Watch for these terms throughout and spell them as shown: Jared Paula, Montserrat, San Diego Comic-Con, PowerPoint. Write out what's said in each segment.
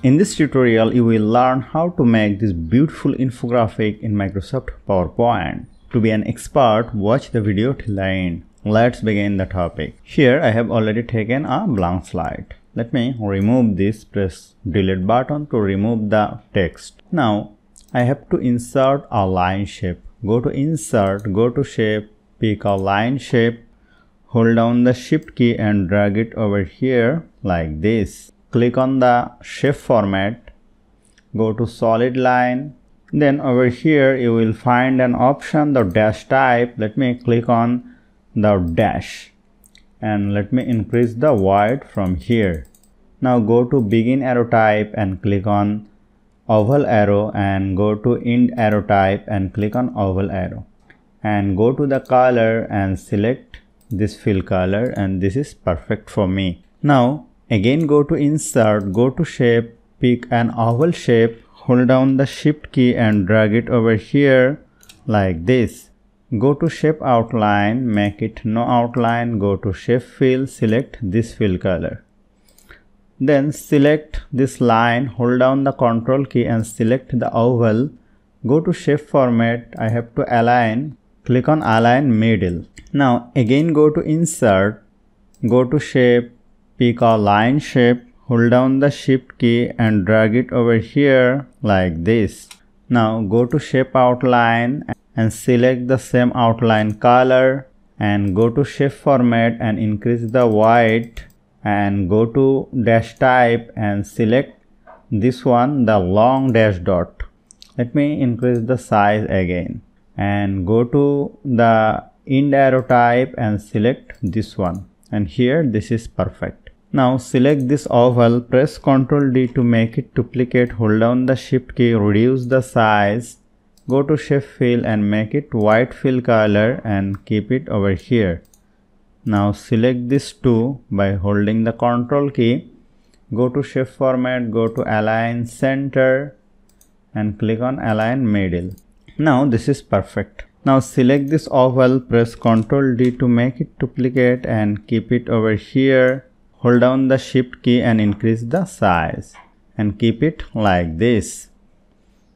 In this tutorial, you will learn how to make this beautiful infographic in Microsoft PowerPoint. To be an expert, watch the video till the end. Let's begin the topic. Here I have already taken a blank slide. Let me remove this, press delete button to remove the text. Now I have to insert a line shape. Go to insert, go to shape, pick a line shape, hold down the shift key and drag it over here like this. Click on the shape format, go to solid line, then over here you will find an option, the dash type. Let me click on the dash and let me increase the width from here. Now go to begin arrow type and click on oval arrow, and go to end arrow type and click on oval arrow, and go to the color and select this fill color, and this is perfect for me. Now again go to insert, go to shape, pick an oval shape, hold down the shift key and drag it over here like this. Go to shape outline, make it no outline, go to shape fill, select this fill color. Then select this line, hold down the control key and select the oval. Go to shape format, I have to align, click on align middle. Now again go to insert, go to shape, pick a line shape, hold down the shift key and drag it over here like this. Now go to shape outline and select the same outline color, and go to shape format and increase the width, and go to dash type and select this one, the long dash dot. Let me increase the size again and go to the end arrow type and select this one, and here this is perfect. Now select this oval, press Ctrl D to make it duplicate, hold down the shift key, reduce the size, go to shape fill and make it white fill color and keep it over here. Now select this two by holding the Ctrl key, go to shape format, go to align center and click on align middle. Now this is perfect. Now select this oval, press Ctrl D to make it duplicate and keep it over here. Hold down the shift key and increase the size and keep it like this.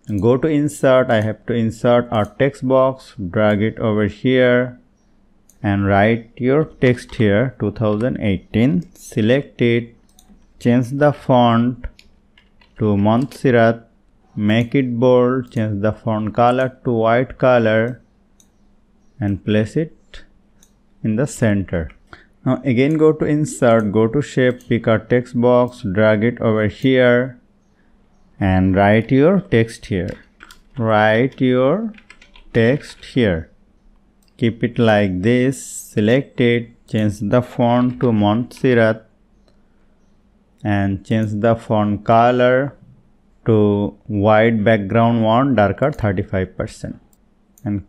And go to insert, I have to insert a text box, drag it over here and write your text here, 2018. Select it, change the font to Montserrat, make it bold, change the font color to white color and place it in the center. Now again go to insert, go to shape, pick a text box, drag it over here and write your text here. Write your text here. Keep it like this, select it, change the font to Montserrat and change the font color to white background one, darker 35%, and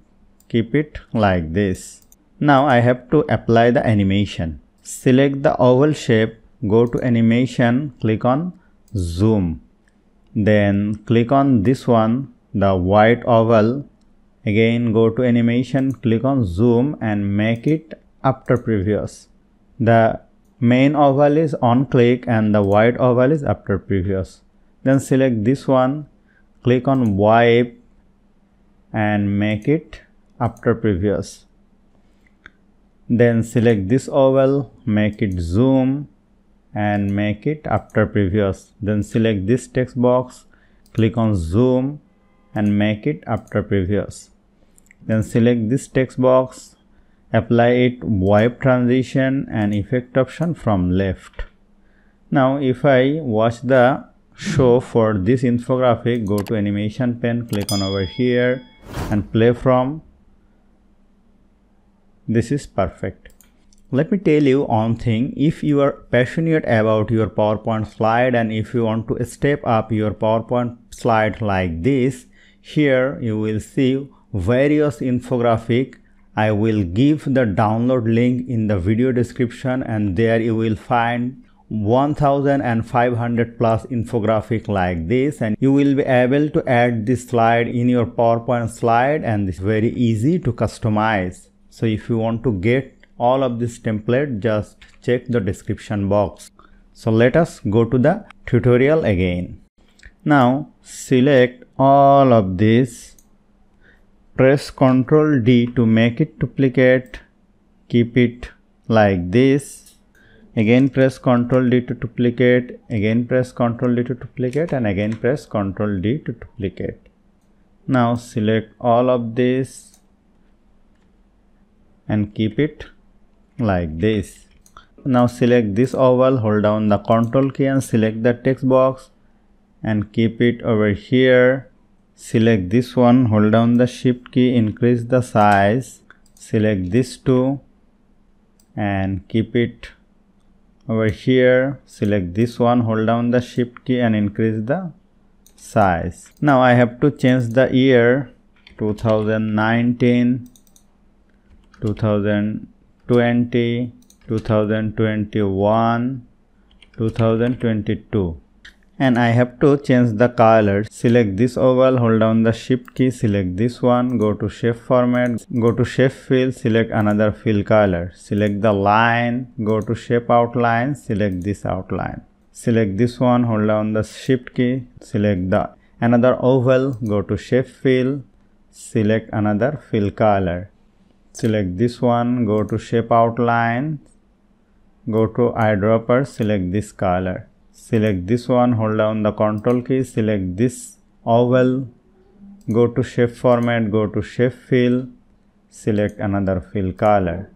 keep it like this. Now I have to apply the animation. Select the oval shape, go to animation, click on zoom. Then click on this one, the white oval. Again go to animation, click on zoom and make it after previous. The main oval is on click and the white oval is after previous. Then select this one, click on wipe and make it after previous. Then select this oval, make it zoom and make it after previous. Then select this text box, click on zoom and make it after previous. Then select this text box, apply it wipe transition and effect option from left. Now if I watch the show for this infographic, go to animation pane, click on over here and play from. This is perfect. Let me tell you one thing. If you are passionate about your PowerPoint slide and if you want to step up your PowerPoint slide like this, here you will see various infographic. I will give the download link in the video description, and there you will find 1500 plus infographic like this, and you will be able to add this slide in your PowerPoint slide, and it's very easy to customize. So if you want to get all of this template, just check the description box. So let us go to the tutorial again. Now select all of this, press Ctrl D to make it duplicate, keep it like this, again press Ctrl D to duplicate, again press Ctrl D to duplicate, and again press Ctrl D to duplicate. Now select all of this and keep it like this. Now select this oval, hold down the Ctrl key and select the text box and keep it over here. Select this one, hold down the shift key, increase the size, select this two and keep it over here. Select this one, hold down the shift key and increase the size. Now I have to change the year 2019, 2020, 2021, 2022. And I have to change the color. Select this oval, hold down the shift key, select this one, go to shape format, go to shape fill, select another fill color, select the line, go to shape outline, select this outline, select this one, hold down the shift key, select the another oval, go to shape fill, select another fill color, select this one, go to shape outline, go to eyedropper, select this color. Select this one, hold down the Ctrl key, select this oval, go to shape format, go to shape fill, select another fill color,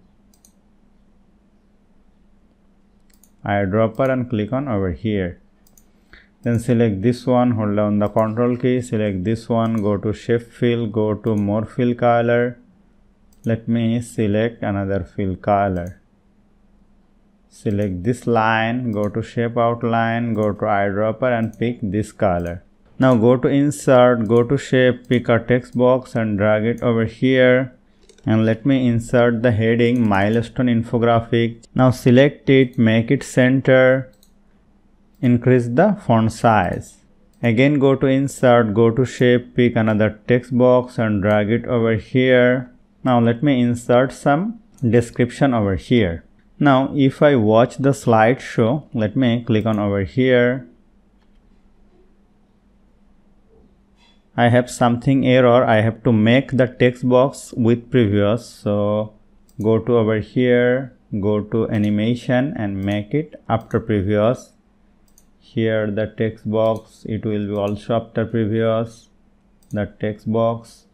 eyedropper and click on over here. Then select this one, hold down the Ctrl key, select this one, go to shape fill, go to more fill color. Let me select another fill color. Select this line, go to shape outline, go to eyedropper and pick this color. Now go to insert, go to shape, pick a text box and drag it over here. And let me insert the heading milestone infographic. Now select it, make it center, increase the font size. Again go to insert, go to shape, pick another text box and drag it over here. Now let me insert some description over here. Now if I watch the slideshow, let me click on over here. I have something error, I have to make the text box with previous. So go to over here, go to animation and make it after previous. Here the text box, it will be also after previous. The text box,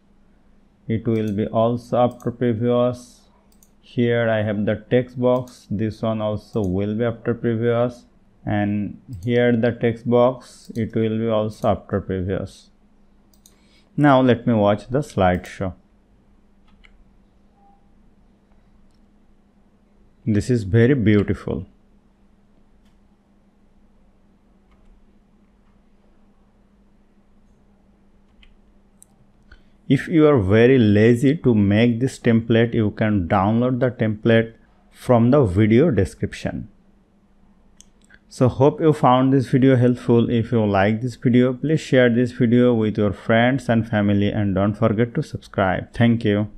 it will be also after previous. Here I have the text box, this one also will be after previous, and here the text box, it will be also after previous. Now let me watch the slideshow. This is very beautiful. If you are very lazy to make this template, you can download the template from the video description. So hope you found this video helpful. If you like this video, please share this video with your friends and family and don't forget to subscribe. Thank you.